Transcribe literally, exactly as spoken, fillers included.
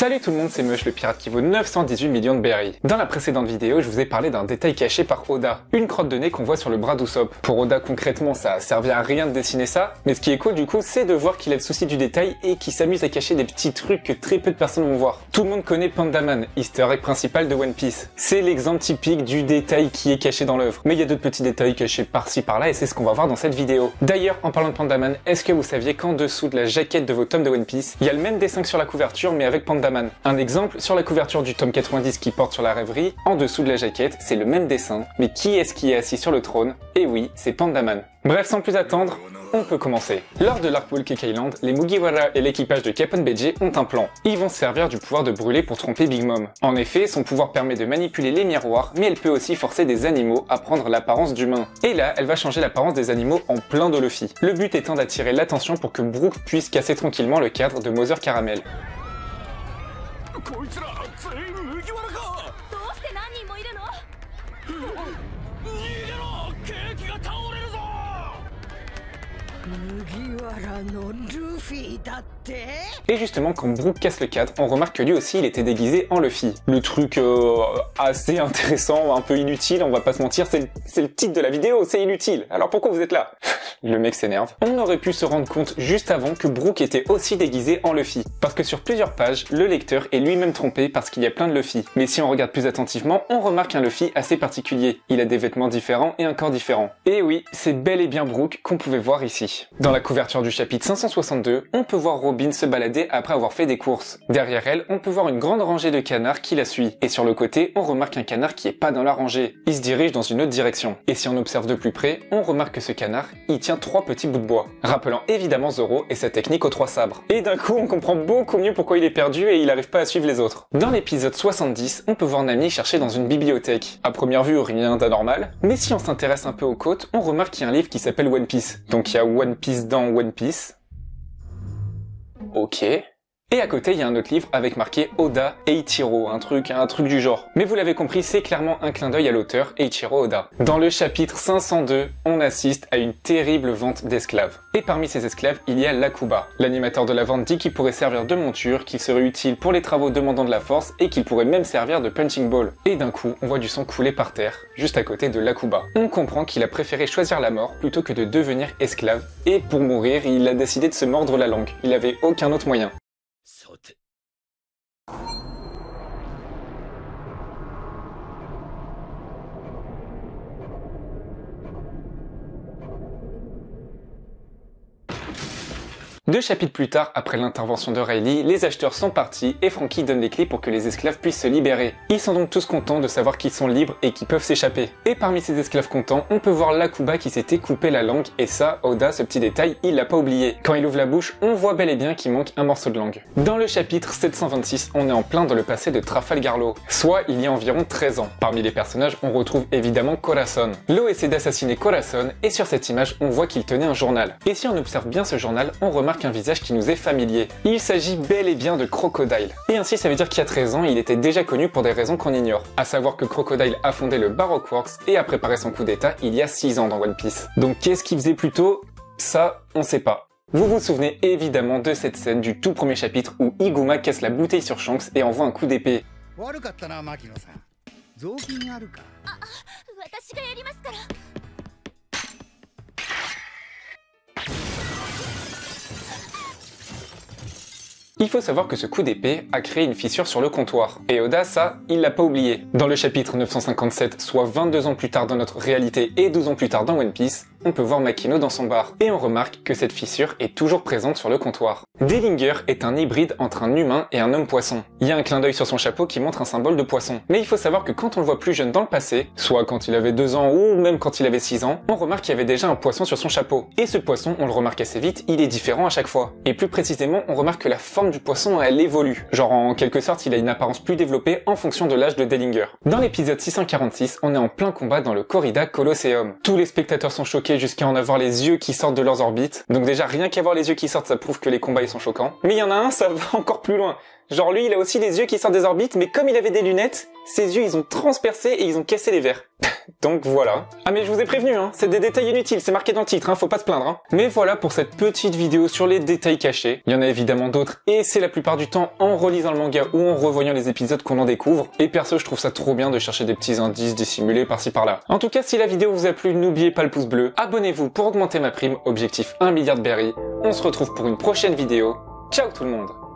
Salut tout le monde, c'est Mush, le pirate qui vaut neuf cent dix-huit millions de berries. Dans la précédente vidéo, je vous ai parlé d'un détail caché par Oda, une crotte de nez qu'on voit sur le bras d'Usopp. Pour Oda, concrètement, ça a servi à rien de dessiner ça, mais ce qui est cool du coup, c'est de voir qu'il a le souci du détail et qu'il s'amuse à cacher des petits trucs que très peu de personnes vont voir. Tout le monde connaît Pandaman, easter egg principal de One Piece. C'est l'exemple typique du détail qui est caché dans l'œuvre, mais il y a d'autres petits détails cachés par-ci par-là et c'est ce qu'on va voir dans cette vidéo. D'ailleurs, en parlant de Pandaman, est-ce que vous saviez qu'en dessous de la jaquette de vos tomes de One Piece, il y a le même dessin que sur la couverture mais avec Pandaman? Un exemple, sur la couverture du tome quatre-vingt-dix qui porte sur la rêverie, en dessous de la jaquette, c'est le même dessin, mais qui est-ce qui est assis sur le trône? Et oui, c'est Pandaman. Bref, sans plus attendre, on peut commencer. Lors de l'Artwalk Cake Island, les Mugiwara et l'équipage de Cap'n Béjé ont un plan. Ils vont servir du pouvoir de brûler pour tromper Big Mom. En effet, son pouvoir permet de manipuler les miroirs, mais elle peut aussi forcer des animaux à prendre l'apparence d'humains. Et là, elle va changer l'apparence des animaux en plein de Luffy. Le but étant d'attirer l'attention pour que Brooke puisse casser tranquillement le cadre de Mother Caramel. Et justement, quand Brooke casse le cadre, on remarque que lui aussi il était déguisé en Luffy. Le truc euh, assez intéressant, un peu inutile, on va pas se mentir, c'est le, le titre de la vidéo, c'est inutile. Alors pourquoi vous êtes là? Le mec s'énerve. On aurait pu se rendre compte juste avant que Brooke était aussi déguisé en Luffy. Parce que sur plusieurs pages, le lecteur est lui-même trompé parce qu'il y a plein de Luffy. Mais si on regarde plus attentivement, on remarque un Luffy assez particulier. Il a des vêtements différents et un corps différent. Et oui, c'est bel et bien Brooke qu'on pouvait voir ici. Dans la couverture du chapitre cinq cent soixante-deux, on peut voir Robin se balader après avoir fait des courses. Derrière elle, on peut voir une grande rangée de canards qui la suit. Et sur le côté, on remarque un canard qui est pas dans la rangée. Il se dirige dans une autre direction. Et si on observe de plus près, on remarque que ce canard, il tient trois petits bouts de bois, rappelant évidemment Zoro et sa technique aux trois sabres. Et d'un coup, on comprend beaucoup mieux pourquoi il est perdu et il n'arrive pas à suivre les autres. Dans l'épisode soixante-dix, on peut voir Nami chercher dans une bibliothèque. À première vue, rien d'anormal, mais si on s'intéresse un peu aux côtes, on remarque qu'il y a un livre qui s'appelle One Piece. Donc il y a One Piece dans One Piece. Ok. Et à côté, il y a un autre livre avec marqué Oda Eiichiro, un truc, un truc du genre. Mais vous l'avez compris, c'est clairement un clin d'œil à l'auteur Eiichiro Oda. Dans le chapitre cinq cent deux, on assiste à une terrible vente d'esclaves. Et parmi ces esclaves, il y a Lakuba. L'animateur de la vente dit qu'il pourrait servir de monture, qu'il serait utile pour les travaux demandant de la force et qu'il pourrait même servir de punching ball. Et d'un coup, on voit du sang couler par terre, juste à côté de Lakuba. On comprend qu'il a préféré choisir la mort plutôt que de devenir esclave. Et pour mourir, il a décidé de se mordre la langue. Il n'avait aucun autre moyen. Deux chapitres plus tard, après l'intervention de Rayleigh, les acheteurs sont partis et Franky donne les clés pour que les esclaves puissent se libérer. Ils sont donc tous contents de savoir qu'ils sont libres et qu'ils peuvent s'échapper. Et parmi ces esclaves contents, on peut voir Lakuba qui s'était coupé la langue et ça, Oda, ce petit détail, il l'a pas oublié. Quand il ouvre la bouche, on voit bel et bien qu'il manque un morceau de langue. Dans le chapitre sept cent vingt-six, on est en plein dans le passé de Trafalgar Law, soit il y a environ treize ans. Parmi les personnages, on retrouve évidemment Corazon. Law essaie d'assassiner Corazon et sur cette image, on voit qu'il tenait un journal. Et si on observe bien ce journal, on remarque un visage qui nous est familier. Il s'agit bel et bien de Crocodile. Et ainsi, ça veut dire qu'il y a treize ans, il était déjà connu pour des raisons qu'on ignore. À savoir que Crocodile a fondé le Baroque Works et a préparé son coup d'état il y a six ans dans One Piece. Donc qu'est-ce qu'il faisait plus tôt? Ça, on sait pas. Vous vous souvenez évidemment de cette scène du tout premier chapitre où Iguma casse la bouteille sur Shanks et envoie un coup d'épée. Il faut savoir que ce coup d'épée a créé une fissure sur le comptoir. Et Oda, ça, il l'a pas oublié. Dans le chapitre neuf cent cinquante-sept, soit vingt-deux ans plus tard dans notre réalité et douze ans plus tard dans One Piece, on peut voir Makino dans son bar. Et on remarque que cette fissure est toujours présente sur le comptoir. Dellinger est un hybride entre un humain et un homme-poisson. Il y a un clin d'œil sur son chapeau qui montre un symbole de poisson. Mais il faut savoir que quand on le voit plus jeune dans le passé, soit quand il avait deux ans ou même quand il avait six ans, on remarque qu'il y avait déjà un poisson sur son chapeau. Et ce poisson, on le remarque assez vite, il est différent à chaque fois. Et plus précisément, on remarque que la forme du poisson, elle évolue. Genre en quelque sorte, il a une apparence plus développée en fonction de l'âge de Dellinger. Dans l'épisode six cent quarante-six, on est en plein combat dans le Corrida Colosseum. Tous les spectateurs sont choqués jusqu'à en avoir les yeux qui sortent de leurs orbites. Donc déjà, rien qu'avoir les yeux qui sortent, ça prouve que les combats ils sont choquants. Mais il y en a un, ça va encore plus loin. Genre lui, il a aussi les yeux qui sortent des orbites, mais comme il avait des lunettes, ses yeux ils ont transpercé et ils ont cassé les verres. Donc voilà. Ah mais je vous ai prévenu, hein, c'est des détails inutiles, c'est marqué dans le titre, hein, faut pas se plaindre. Hein. Mais voilà pour cette petite vidéo sur les détails cachés. Il y en a évidemment d'autres et c'est la plupart du temps en relisant le manga ou en revoyant les épisodes qu'on en découvre. Et perso, je trouve ça trop bien de chercher des petits indices dissimulés par-ci par-là. En tout cas, si la vidéo vous a plu, n'oubliez pas le pouce bleu, abonnez-vous pour augmenter ma prime, objectif un milliard de berries. On se retrouve pour une prochaine vidéo. Ciao tout le monde!